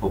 bộ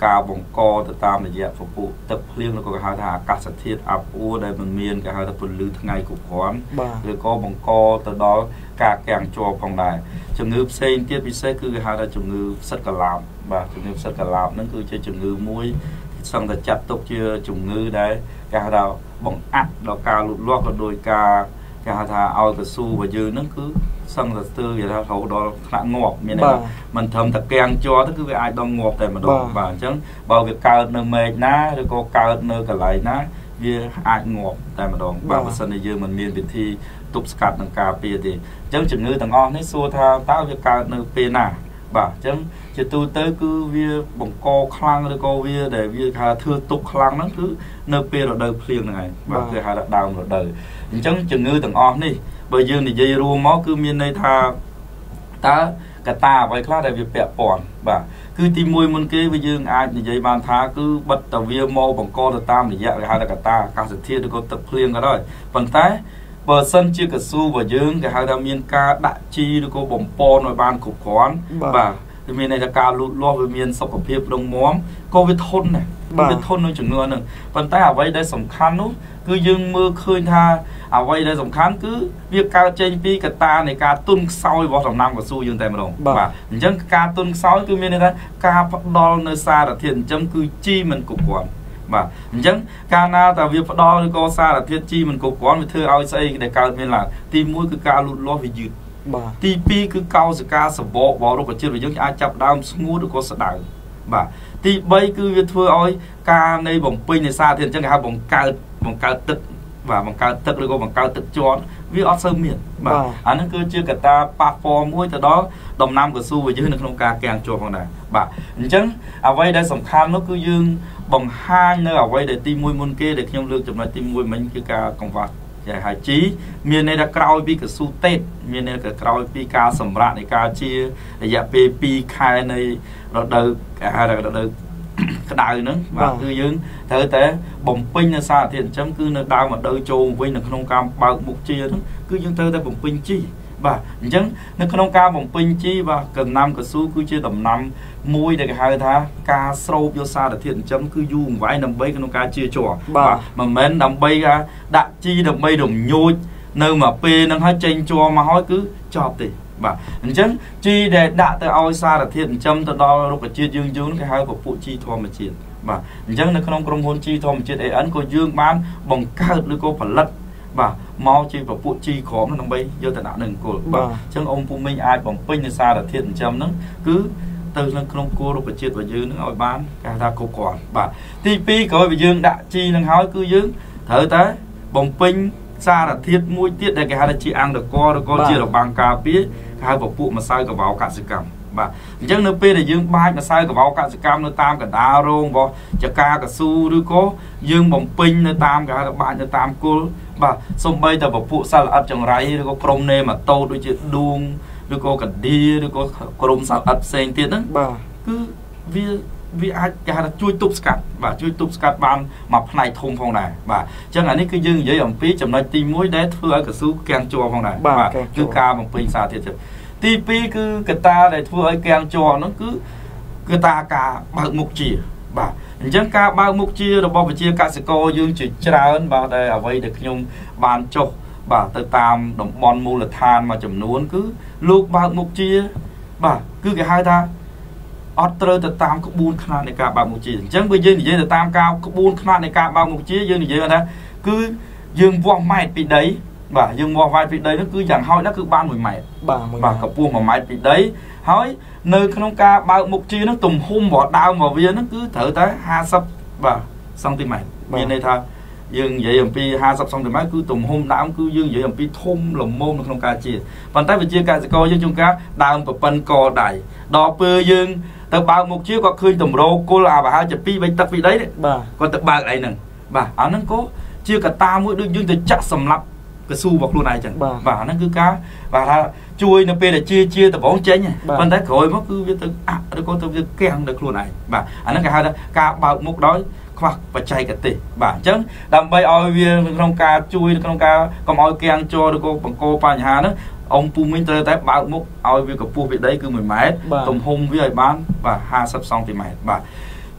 cao bồng co từ tam để dẹp phục vụ tập riêng nó có cái là cắt sạch thiết áp u đây mình miên cái là phần lư ngày của quán rồi có bồng co từ đó cả càng cho phòng đài chừng ngư xây tiếp đi xây cứ cái là chừng ngư sắt cả làm và chừng ngư sắt cả làm nó cứ chơi chừng ngư muối xong là chặt tục chưa chừng ngư đấy cái là bóng ắt đó ca lụt loạt là đôi ca cả thà ao cả su và dư nó cứ xong là tư vậy đó thấu đó khá ngọt như này mình thầm thật keng cho tức cứ ai đang ngọt tại mà đó và chẳng bao việc cao nơi mệt ná rồi có cao nơi cả lại ná vì ai ngọt tại mà đó và bữa sân này dư mình miền Việt thì tụt cắt đằng cà pia thì chẳng chừng ngư thằng on hết xua thao tao việc cao nơi pia nà và chẳng chứ tôi tới cứ việc bóng co khang rồi co việc để việc hà thưa tục khang nó cứ nơi pia là đời phèn này và cái hà là đào là đời chẳng chừng ngư từng on đi bây giờ thì dây rùa máu cứ miền này tha ta cả ta vậy khác là việc bẹ bòn và cứ tìm mùi môn kế bây giờ ai thì dây bàn thá cứ bật tàu viên màu bóng co là tam thì dạ là hà là cả ta cả sự thiên được có tập phèn cả rồi phần tái bờ sân chia cả su và dương cả hai đam miền ca đại chi được có bóng po nội ban cục quán và miền này là ca lụt lo về miền sọc của phiêu đông móm có với thôn này với thôn nó chừng ngựa này phần tay ở vây đây sòng khăn lắm cứ dương mưa khơi tha ở vây đây sòng khăn cứ việc ca trên pi cả ta này ca tuôn soi vào sòng nam của su dương tay mà đồng và chấm ca tuôn soi cứ miền này ta ca phát đo nơi xa là thiền chấm cứ chi mình cục quán và chấm ca na ta việc phát đo nơi co xa là thiền chi mình cục quán với thưa ao xây để ca miền là tìm mũi cứ ca lụt lo về dứt ti pi cứ cao sự ca sập bỏ bỏ đâu có chưa được giống ai chập đam smooth được có sợi đằng và ti bay cứ việc thưa ơi ca này bồng pin này xa thì chẳng hạn bồng cao tật và bồng cao tật rồi có bồng cao tật chọn viết ở sơ miền mà anh cứ chưa cả ta perform mũi từ đó đồng nam của su với dưới nước nông ca càng chùa phòng này và chẳng ở đây đây sòng khăn nó cứ dương bồng hai nơi ở đây để ti mũi môn kia để khiêm lương chụp lại ti mũi mình cứ ca công vật hải chí miền này đã cào bị cái su tết miền này cái cào bị cá sầm rạ này cá chia dạ pi khai này nó đỡ hay là đỡ đào nữa và cứ dưng thế thế bồng pin là xa thiện chấm cứ nó đào mà đỡ trồn với nó không cam bao mục chia nữa cứ dưng thế thế bồng pin chi và chấm nó không cam bồng pin chi và cần năm cái su cứ chia tầm năm môi để hai thá cá sâu vô xa là thiện chấm cứ du vãi nằm bay cái nó cá chia chỏ và mà mến nằm bay ra đã chi đồng bay đồng nhôi nơi mà pê nó hết tranh cho mà hỏi cứ cho thì và chấm chi để đã tới ao xa là thiện chấm từ đó lúc chia dương dương cái hai của phụ chi thua mà chiến và chấm nó không muốn chi thua mà chiến để ấn của dương bán bằng cao được có phần lật và mau chi và phụ chi khó nó bay vô tận đạo đừng của và chấm ông phụ minh ai bằng pin xa là thiện chấm nó cứ từ nâng không cua đâu phải chết và dư nó bán cả ta cố còn và tp coi về dương đã chi nâng hói cứ dương thở tới bồng pin xa là thiết mũi tiết đây cái hai là chị ăn được co rồi co chia được bằng cà pía hai bộ phụ mà sai cả vào cả sự cầm và chắc nước p là dương ba mà sai cả vào cả sự cam nó tam cả đá rong vào chả ca cả su đứa có dương bồng pin nó tam cả hai bạn nó tam cô và xong bây giờ bộ phụ sao là ấp trồng rẫy có crom nê mà tô đôi chuyện đuông được có cả đi được có crom sạt ấp sen tiền đó cứ vì ai cái là chui tụp sạt và chui tụp sạt ban mà này thùng phòng này và chẳng hạn như cứ dưng giấy ẩm phí chấm nói tim mũi đấy thưa ở cái số keng chua phòng này và cứ ca bằng pin xà thiệt tim pi cứ cái ta để thưa ở keng chua nó cứ cái ta cả bằng mục chỉ và chẳng ca bằng mục chia rồi bao nhiêu chia cả sự co dương chỉ ra hơn và đây ở đây được nhung bàn chục bà tự tam đồng bọn mù là than mà chấm nuốn cứ lúc ba mục chia bà cứ cái hai ta ở từ từ tam cục buôn khăn này cả bao chi chẳng bây giờ như từ tam cao cục buôn khăn này cả bao chi như vậy đó cứ dương vòng mày bị đấy và dương vòng vai bị đấy nó cứ chẳng hỏi nó cứ ban mùi mày bà cục buôn mà mày bị đấy hỏi nơi không ca bao một chi nó tùng hôn bỏ đau mà bây giờ nó cứ thở tới 20 và xong thì mày như này thôi dương vậy làm pi 20 xong thì mày cứ tùng hôn đau cứ dương vậy làm pi thôn lồng môn không ca chia phần tay về chia ca sẽ coi chúng cá đau và phân co đại đo bơ dương từ bao một chiếc có khơi tầm rô cô là bà hai chụp pi bay tập vị đấy còn tập bạc này nè bà áo nó có chưa cả ta mỗi đương dương từ chắc sầm lấp cái su bọc luôn này chẳng và nó cứ cá và chui nó pe là chia chia từ bóng chén nha bên đấy rồi mất cứ từ à nó có từ keng được luôn này bà anh nó cả hai đó cả bao một đói khoa và chạy cả tỷ bà chấn đầm bay oi viên trong ca chui trong ca còn oi keng cho được cô bằng cô bà nhà nó ông Phu Minh tới bảo mục ao việc của Phu Việt đấy cứ 10 mét tổng hôm với bán và 20 xong thì mày bà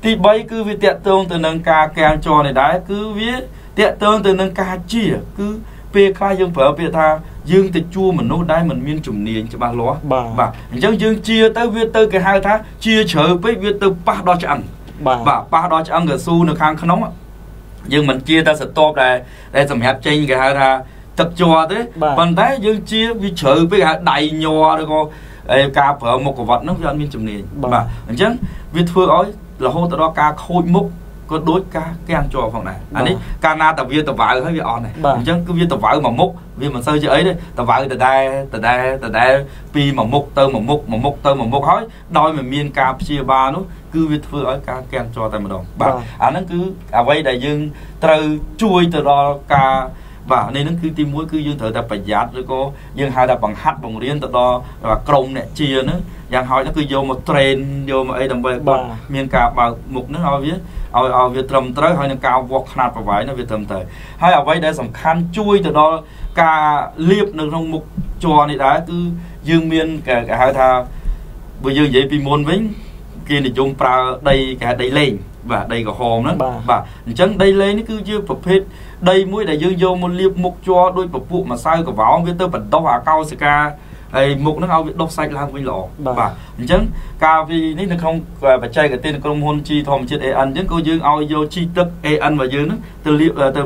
thì bây cứ việc tiện tương từ nâng ca kèm cho này đấy cứ viết tiện tương từ nâng ca chia cứ pê khai dương phở pê tha dương thì chua mình nấu đáy mình miên chủng niên cho bà ló bà dân dương chia tới viết tới cái hai tháng chia chở với viết tới ba đo cho ăn và ba đo cho ăn ở xu được hàng nóng ạ nhưng mình chia ta sẽ tốt này đây dòng hẹp chênh cái hai tháng tập cho thế còn thế dương chia vi chữ với cả đầy nhòa được không cà phở một cổ vật nó cho anh miên chủng niên bà chứ vi thưa ấy là hô tao đó ca khôi mốc có đối ca cái ăn cho phòng này anh ấy ca na tập vi tập vải hay vi on này chứ cứ vi tập vải mà mốc vì mình sơi chứ ấy đấy tập vải từ đây pi mà mốc tơ mà mốc hói đôi mình miên cà chia ba nó cứ vi thưa ấy ca cái ăn cho tại một đồng bà anh nó cứ à vây đại dương từ chui từ đó ca và nên nó cứ tìm mũi cứ dương thử tập phải giặt rồi cô dương hai đập bằng hát bằng riêng tập đó và cồng này chia nữa dạng hỏi nó cứ vô một trend vô mà ấy đầm bơi miền cà vào mục nó ao viết ao việt trầm tới hơi nó cao vọt nạt và vải nó việt trầm tới hay ở vây để sầm khăn chui từ đó cà liệp được trong mục trò này đã cứ dương miền cả hai thà bây giờ dễ bị môn vĩnh kia thì dùng pra đây cả đây lên và đây có hòm đó và chẳng đây lên nó cứ chưa phục hết đây mũi đại dương vô một liệp mục cho đôi phục vụ mà sai của báo với tớ bật đau hạ cao sẽ ca ấy mục nó ao bị độc sạch làm với lọ và chẳng ca vì nó không và chơi cái tên con hôn chi thòm chết e ăn chứ cô dương ao vô chi tức e ăn và dương nó từ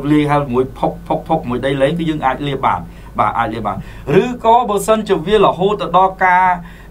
liệp hai mũi phọc mũi đây lấy cái dương ai liệp bản và ai liệp bản rứ có bờ sân chụp viên là hô tớ đo ca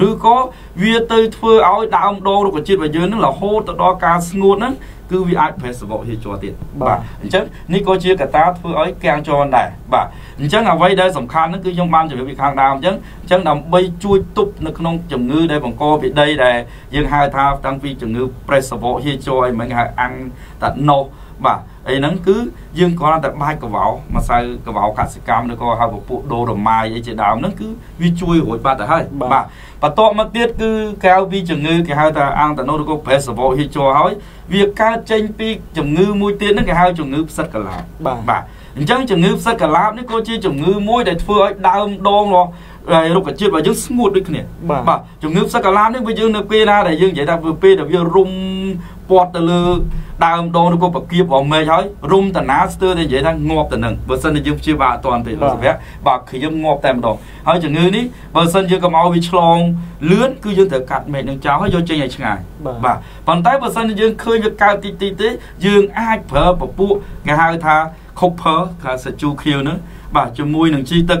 rư có việc tới phơi áo đào ông đô đâu có chuyện và dương nó là hô từ đó ca ngôn đó cứ vì ai phải sự vội thì cho tiền bà chứ ní có chia cả ta thưa ấy kèm cho này bà chứ là vậy đây sầm khan nó cứ trong ban chuẩn bị hàng đào chứ làm bây chui tụp nó không chủng ngư đây bằng co bị đây này nhưng hai thao tăng vi chủng ngư phải sự vội thì cho mấy ngày ăn tận nô bà ấy nó cứ dương có tận mai cờ bảo mà sai cờ bảo cả sự cam nó có hai bộ phụ đồ đồng mai ấy chỉ đào nó cứ vi chui hồi ba tại hai bà to mất tiết cứ cao vi chủng ngư cái hai ta ăn tận nô nó có phải sự vội thì cho hỏi việc ca tranh pi chủng ngư mũi tiến nó cái hai chủng ngư sắt cả lá bà chẳng chủng ngư sắt cả lá nếu cô chia chủng ngư mũi để phơi đau đôn rồi rồi lúc cả chia và dứt ngụt đôi kia bà chủng ngư sắt cả lá nếu bây giờ nó pi ra để dương vậy ta vừa pi để vừa rung bọt từ lư đau đôn nó cô bật kia bỏ mê thôi rung từ ná từ để vậy ta ngọt từ nừng bờ sân để dương chia bà toàn thì là vẽ bà khi dương ngọt tem đòn hai chủng ngư ní bờ sân dương cầm ao bị chlong lướn cứ dương thở cắt mẹ đường cháu hơi vô chơi ngày bà còn tay bờ sân dương khơi cao tí dương ai phở bắp bụi cái hai tha khóc phở cả sẽ chu khiêu nữa bà cho môi nương chi tật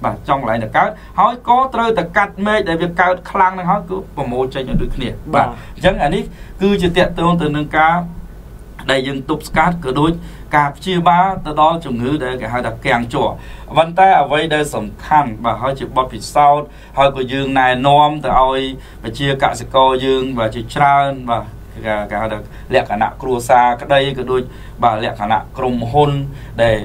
bà trong lại là cá hỏi có rơi từ cắt mê để việc cao khăn này hỏi cứ vào môi chơi được nè bà chẳng anh ấy cứ chỉ tiện tương từ nâng cá đây dừng tụt cát cứ đối cà chia ba từ đó chủ ngữ để cái hai đặc kèn chỗ vấn tay ở đây đây sầm khăn và hỏi chịu bóp phía sau hỏi của dương này nom từ oi và chia cả sự co dương và chịu tràn và cái đặc lẹ cả nạ cua xa cái đây cứ đôi bà lẹ cả nạ crom hôn để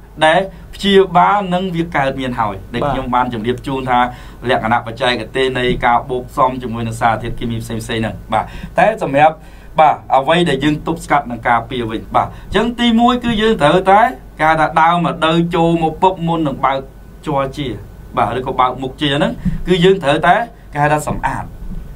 để chia ba nâng việc cài miền hỏi để nhiều man chấm điểm chun tha lẻ cả nạ và chơi cái tên này cao bốc xong chấm mười xa thiết kim xem này bà thế chấm đẹp bà ở vây để dừng tụt cắt nâng cà pìa vậy bà chân ti mũi cứ dừng thở tới cà đã đau mà đôi trâu một bốc môn nâng bao cho chia bà đây có bao một chia nữa cứ dừng thở tới cà đã sầm ạt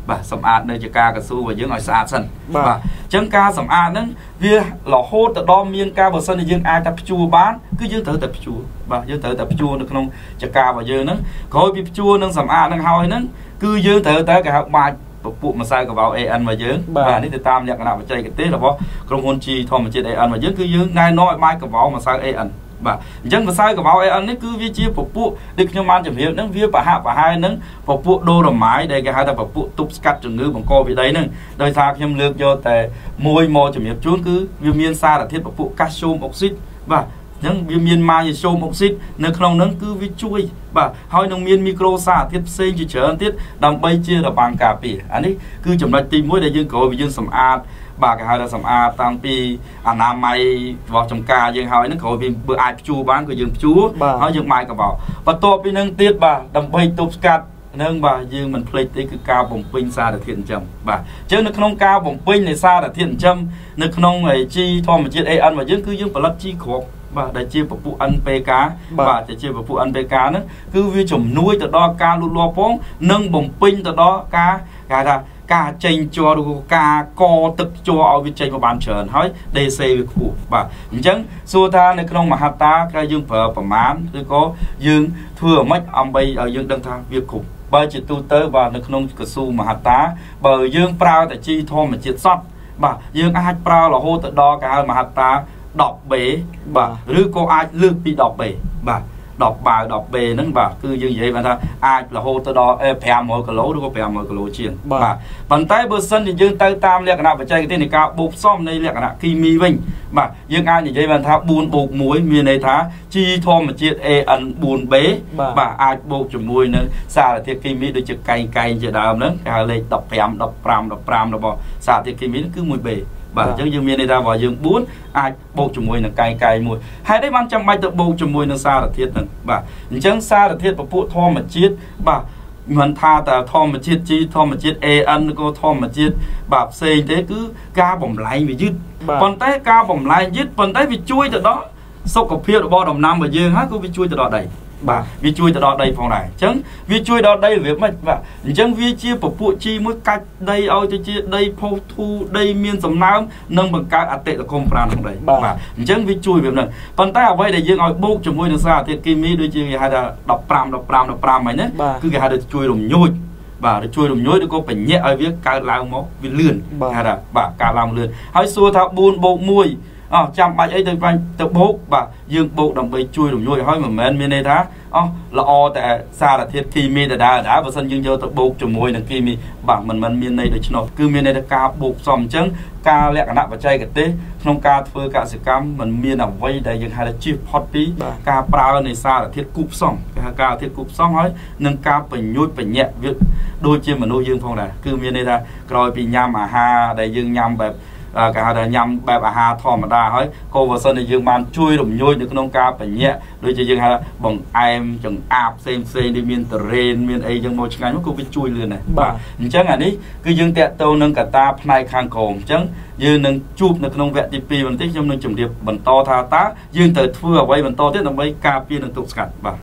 bà sầm ạt nơi chợ ca cà su và dương ở xa sân bà chân ca sầm ạt nâng vía lò hốt từ đo miên ca vào sân thì dương ai tập chua bán cứ dương tới tập chua bà dương tới tập chua được không chợ ca và dương nâng coi bị chua nâng sầm ạt nâng hoi nâng cứ dương tới cái học bài bộ mà sai cả vào ăn mà dương bà nít từ tam nhạc nào mà chơi cái tết là có công hôn chi thôi mà chơi ăn mà dương cứ dương ngay nói mai cả vào mà sai ăn bà dân mà sai cả vào ăn đấy cứ vi chia phục vụ địch nhưng mà chẳng hiểu nâng vi và hai nâng phục vụ đô đồng mái đây cái hai tập phục vụ tụt cắt trường ngữ bằng co vị đấy nâng đời thạc thêm lược do tề môi mò chẳng hiểu chút cứ vi miên xa là thiết phục vụ calcium oxit và những vi miên mai thì calcium oxit nâng không nâng cứ vi chui bà hỏi nông miên micro xa thiết xây chỉ chờ ăn thiết đồng bay chia là bằng cà phê anh ấy cứ chậm lại tìm mối để dương cổ vì dương sầm ạt bà cái hai là sầm a tam pi anh nam mai vào trong ca dương hai nó khỏi vì bữa ai chú bán của dương chú nó dương mai cả vào và to pi nâng tiết bà đầm bay tụt cắt nâng bà dương mình play tới cứ cao bồng pin xa để thiện châm bà chứ nó không cao bồng pin này xa để thiện châm nó không ngày chi thôi mà chiết ăn mà dương cứ dương phải lấp chi khổ bà đại chi phục vụ ăn pk bà đại chi phục vụ ăn pk nữa cứ vi chủng nuôi từ đó ca luôn lo phong nâng bồng pin từ đó ca cái là ca chênh cho ca co tức cho vi chênh của bàn trần hỏi dc việc phụ và chẳng xua tha này không mà hạt ta cái dương phở phẩm án tôi có dương thừa mất ông bay ở dương đăng tha việc khủng bởi chỉ tu tới và nó không cửa su mà hạt tá bởi dương prao tại chi thôi mà triệt sót bà dương ai prao là hô tự đo cả mà hạt tá đọc bể bà rứa cô ai lương bị đọc bể bà đọc bài đọc về nâng bà cứ như vậy bạn ta ai là hô tới đó phèo mỗi cái lỗ đúng không phèo mỗi cái lỗ chiên bà bàn tay bơ sân thì dương tay tam lẹ cái nào phải chơi cái tên này cao bột xóm này lẹ cái nào kimi vinh mà dương ai như vậy bạn ta buồn bột muối miền này thá chi thôi mà chiết ăn buồn bế bà ai bột chùm muối nữa xa là thiệt kimi được chữ cay cay chữ đào nữa cái này đọc phèo đọc pram là bỏ xa thiệt kimi nó cứ mùi bể bà chứ dương miền này ra vào dương bún ai bột chùm muối là cay cay mùi hai đấy ban trăm bay tự bột chùm muối nó xa là thiệt bà chẳng xa là thiết và phụ thô mà chết bà mình tha ta thô mà chết chi thô mà chết ăn cô thô mà chết bà xây thế cứ ca bỏng lạnh vì dứt còn tới ca bỏng lạnh dứt còn tới vì chui từ đó sau cặp phiêu bao đồng nam và dương hát cứ vì chui từ đó đầy bà vì chui từ đó đây phòng này chẳng vì chui đó đây việc mệt và chẳng vì chia phục vụ chi mới cách đây ôi tôi chia đây phô thu đây miên sầm nám nâng bằng các ạt tệ là không pran không đấy bà chẳng vì chui việc này còn ta ở đây để dương ngồi bốc chồng môi được xa thì kim mỹ đôi chia hai là đọc pram ấy nữa cứ cái hai được chui đồng nhồi bà để chui đồng nhồi để có phải nhẹ ở việc cá lao máu vì lươn hay là bà cá lao lươn hãy xua tháo buôn bộ môi chăm bài ấy từ vay từ bố bà dương bộ đồng bày chui đồng nuôi hỏi mà mình này thá là o tại xa là thiết khi mi đã vào sân dương vô từ bố chùm môi là khi mi bà mình miền này được chọn cứ miền này là ca buộc xòm trắng ca lẹ cả nặng và chay cái tết không ca phơi ca sự cam mình miền đồng vây đầy dương hai là chip hot tí ca prao này xa là thiết cúp xong ca thiết cúp xong hỏi nâng ca phải nhút phải nhẹ việc đôi chia mà nuôi dương phong là cứ miền này là rồi bị nham à ha đầy dương nham bẹp cả đời nhâm bè bà hà thò mà đa ấy cô vợ son thì dương ban chui đụng nhoi được nông ca phải nhẹ đôi chỉ dương hà bằng em chẳng áp xem đi miền tây miền ấy dương màu ngày nó cũng bị chui liền này bà chẳng hạn đi cứ dương tẹt tàu nâng cả ta này khang cồn chẳng dương nâng chụp được nông vẹt tivi bằng tích trong nâng chủng điệp bằng to tha tá dương từ thưa quay bằng to tiếp là mấy ca pin được tục sạch bà